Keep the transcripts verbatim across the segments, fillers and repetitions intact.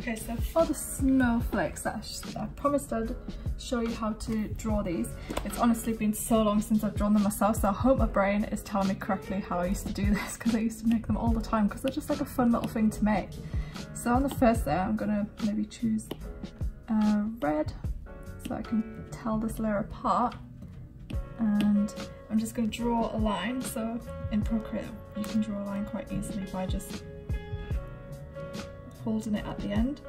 Okay, so for the snowflakes, I, I promised I'd show you how to draw these. It's honestly been so long since I've drawn them myself, so I hope my brain is telling me correctly how I used to do this, because I used to make them all the time because they're just like a fun little thing to make. So on the first layer, I'm gonna maybe choose uh, red so I can tell this layer apart, and I'm just gonna draw a line. So in Procreate, you can draw a line quite easily by just holding it at the end,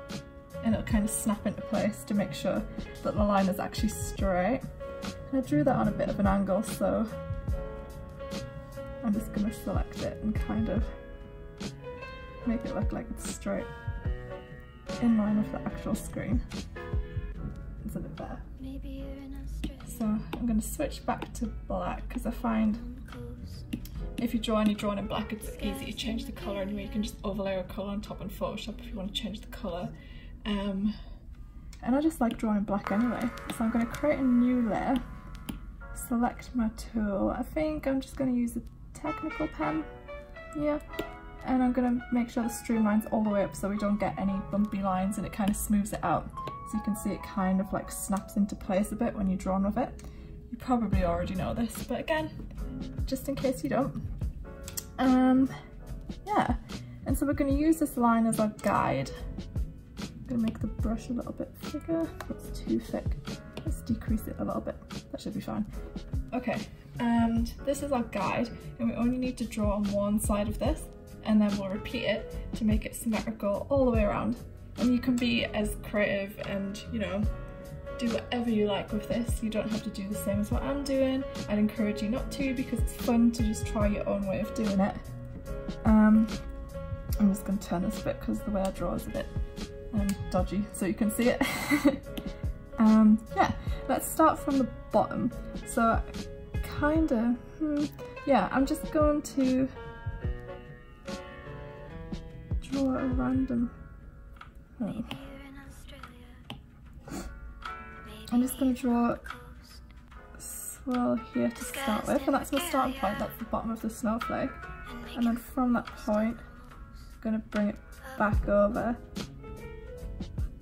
and it'll kind of snap into place to make sure that the line is actually straight. And I drew that on a bit of an angle, so I'm just going to select it and kind of make it look like it's straight in line with the actual screen. It's a bit better. So I'm going to switch back to black, because I find if you draw and you're drawn in black, it's easy to change the colour, and you can just overlay a colour on top in Photoshop if you want to change the colour. Um, and I just like drawing black anyway, so I'm going to create a new layer, select my tool. I think I'm just going to use a technical pen, yeah, and I'm going to make sure the streamline's all the way up so we don't get any bumpy lines, and it kind of smooths it out. So you can see it kind of like snaps into place a bit when you're drawn with it. You probably already know this, but again, just in case you don't. Um, yeah, and so we're going to use this line as our guide. I'm going to make the brush a little bit thicker. It's too thick. Let's decrease it a little bit. That should be fine. Okay, and this is our guide, and we only need to draw on one side of this, and then we'll repeat it to make it symmetrical all the way around. And you can be as creative and, you know, do whatever you like with this. You don't have to do the same as what I'm doing. I'd encourage you not to, because it's fun to just try your own way of doing it. Um, I'm just going to turn this a bit because the way I draw is a bit um, dodgy, so you can see it. um, yeah, let's start from the bottom. So, kind of, hmm, yeah, I'm just going to draw a random. Oh. I'm just going to draw a swirl here to start with, and that's my starting point. That's the bottom of the snowflake, and then from that point I'm going to bring it back over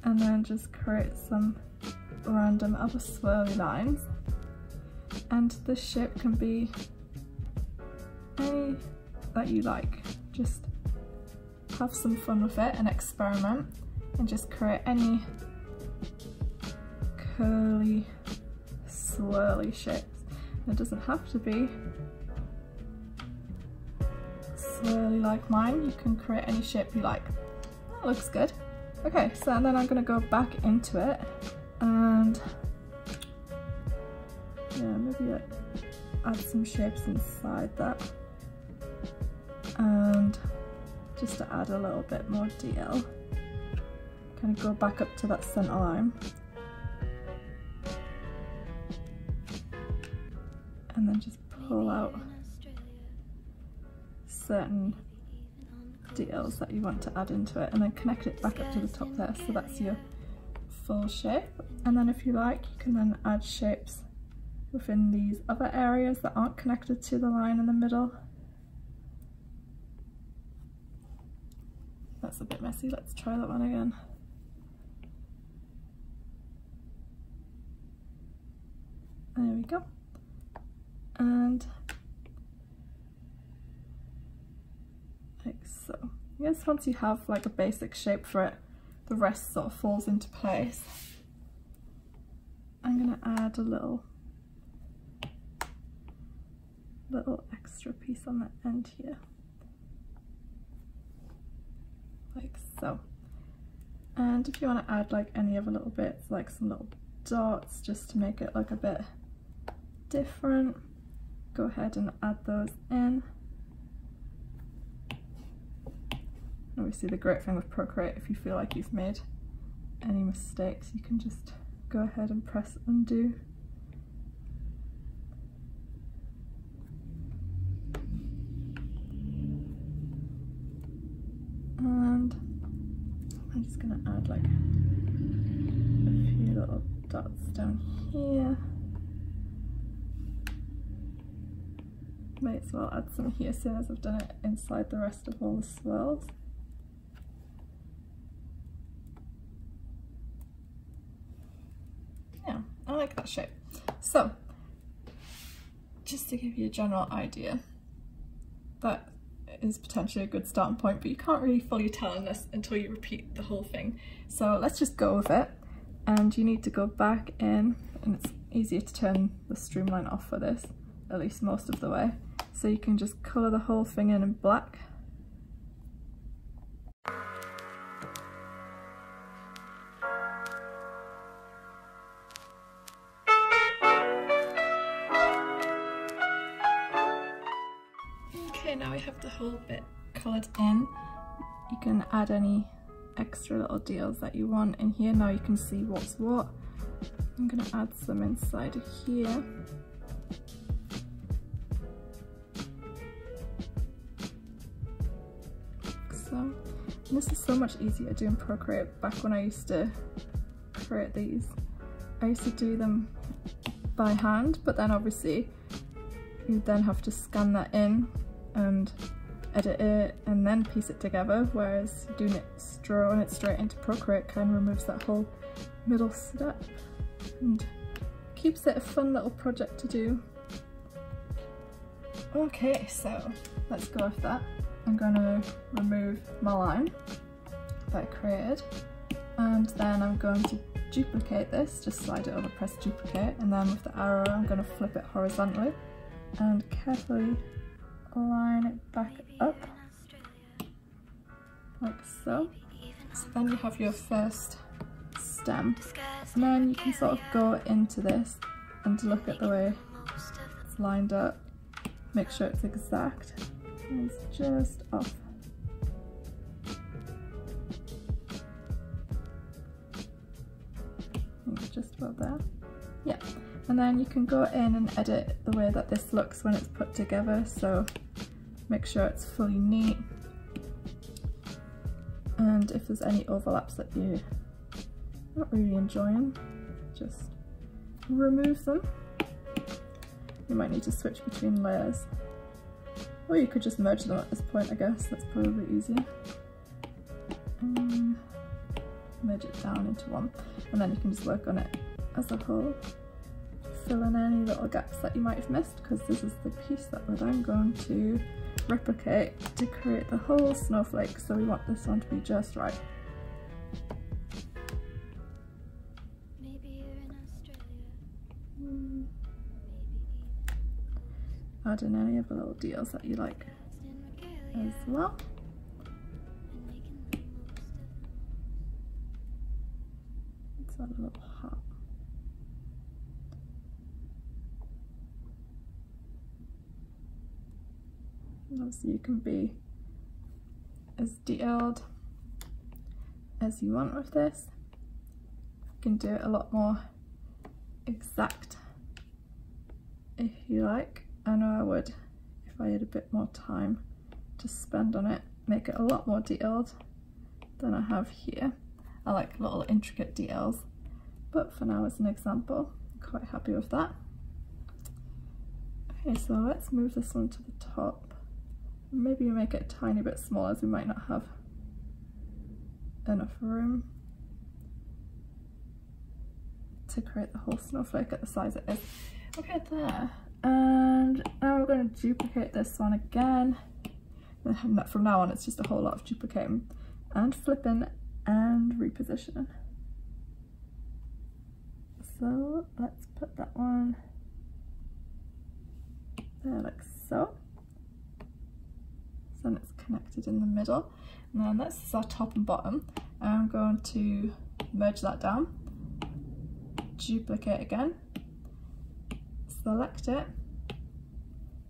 and then just create some random other swirly lines. And the shape can be any that you like. Just have some fun with it and experiment, and just create any curly, swirly shapes. It doesn't have to be swirly like mine. You can create any shape you like. That looks good. Okay, so and then I'm going to go back into it, and yeah, maybe like add some shapes inside that, and just to add a little bit more detail, kind of go back up to that center line. And then just pull out certain details that you want to add into it, and then connect it back up to the top there, so that's your full shape. And then if you like, you can then add shapes within these other areas that aren't connected to the line in the middle. That's a bit messy, let's try that one again. There we go. And like so. I guess once you have like a basic shape for it, the rest sort of falls into place. I'm gonna add a little little extra piece on the end here, like so. And if you want to add like any other little bits, like some little dots, just to make it look a bit different, go ahead and add those in. Obviously, the great thing with Procreate, if you feel like you've made any mistakes, you can just go ahead and press undo. And I'm just going to add like a few little dots down here. Might as well add some here as soon as I've done it inside the rest of all the swirls. like that shape. So just to give you a general idea, that is potentially a good starting point, but you can't really fully tell unless until you repeat the whole thing. So let's just go with it, and you need to go back in, and it's easier to turn the streamline off for this, at least most of the way. So you can just colour the whole thing in in black. Okay, now we have the whole bit coloured in. You can add any extra little deals that you want in here. Now you can see what's what. I'm going to add some inside of here. Like so. And this is so much easier doing Procreate. Back when I used to create these, I used to do them by hand, but then obviously you then have to scan that in and edit it and then piece it together, whereas doing it, drawing it straight into Procreate kind of removes that whole middle step and keeps it a fun little project to do. Okay, so let's go with that. I'm going to remove my line that I created, and then I'm going to duplicate this, just slide it over, press duplicate, and then with the arrow I'm going to flip it horizontally and carefully line it back up like so. So then you have your first stem, and then you can sort of go into this and look at the way it's lined up, make sure it's exact, and it's just off. I think just about there, yeah. And then you can go in and edit the way that this looks when it's put together, so make sure it's fully neat, and if there's any overlaps that you're not really enjoying, just remove them. You might need to switch between layers, or you could just merge them at this point, I guess, that's probably easier. And merge it down into one, and then you can just work on it as a whole. Fill in any little gaps that you might have missed, because this is the piece that we're then going to replicate to create the whole snowflake, so we want this one to be just right. Maybe you're in Australia. Mm. Add in any of the little deals that you like as well. Let's add a little heart. Obviously you can be as detailed as you want with this. You can do it a lot more exact if you like. I know I would if I had a bit more time to spend on it, make it a lot more detailed than I have here. I like little intricate details, but for now as an example, I'm quite happy with that. Okay, so let's move this one to the top. Maybe you make it a tiny bit smaller, as we might not have enough room to create the whole snowflake at the size it is. Okay, there. And now we're going to duplicate this one again. And from now on, it's just a whole lot of duplicating and flipping and repositioning. So let's put that one there, like so. And it's connected in the middle, and then this is our top and bottom. I'm going to merge that down, duplicate again, select it,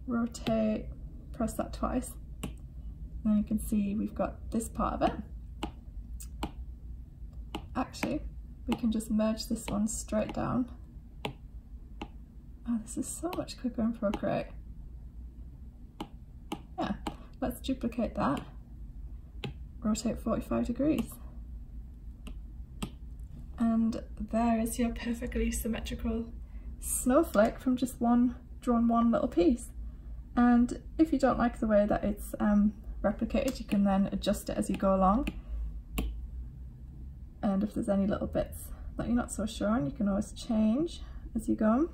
rotate, press that twice, and then you can see we've got this part of it. Actually, we can just merge this one straight down. Oh, this is so much quicker in Procreate. Yeah. Let's duplicate that, rotate forty-five degrees, and there is your perfectly symmetrical snowflake from just one drawn one little piece. And if you don't like the way that it's um, replicated, you can then adjust it as you go along, and if there's any little bits that you're not so sure on, you can always change as you go.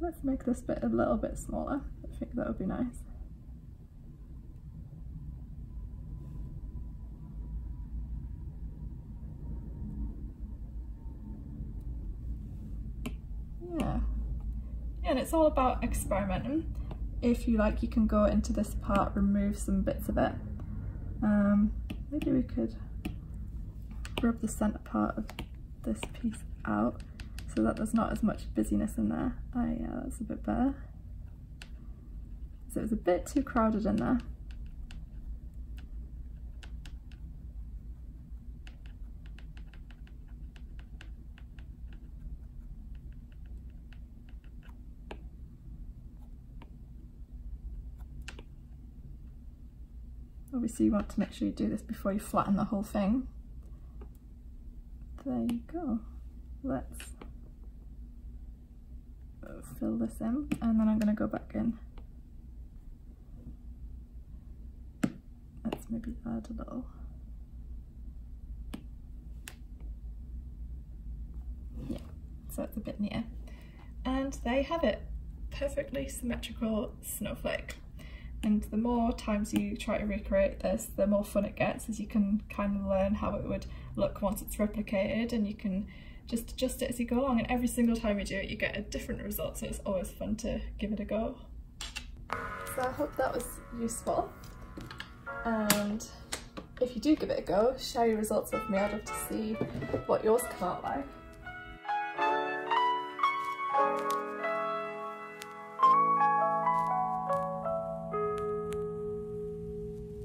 Let's make this bit a little bit smaller. I think that would be nice. Yeah. Yeah, and it's all about experimenting. If you like, you can go into this part, remove some bits of it. Um, maybe we could rub the center part of this piece out so that there's not as much busyness in there. Oh yeah, that's a bit better. So it was a bit too crowded in there. Obviously you want to make sure you do this before you flatten the whole thing. There you go. Let's fill this in, and then I'm going to go back in. Let's maybe add a little. Yeah, so it's a bit near. And there you have it. Perfectly symmetrical snowflake. And the more times you try to recreate this, the more fun it gets, as you can kind of learn how it would look once it's replicated, and you can just adjust it as you go along, and every single time you do it you get a different result, so it's always fun to give it a go. So I hope that was useful, and if you do give it a go, share your results with me. I'd love to see what yours come out like.